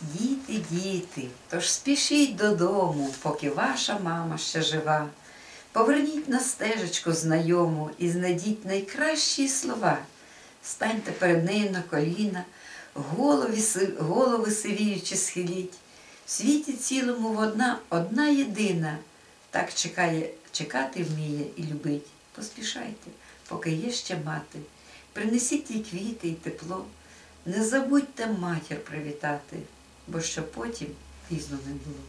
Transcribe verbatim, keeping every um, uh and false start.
Діти, діти, тож спішіть додому, поки ваша мама ще жива. Поверніть на стежечку знайому і знайдіть найкращі слова. Станьте перед нею на коліна, голови, голови сивіючи схиліть. В світі цілому вона одна єдина, так чекає, чекати вміє і любить. Поспішайте, поки є ще мати, принесіть їй квіти і тепло. Не забудьте матір привітати, бо що потім пізно не було.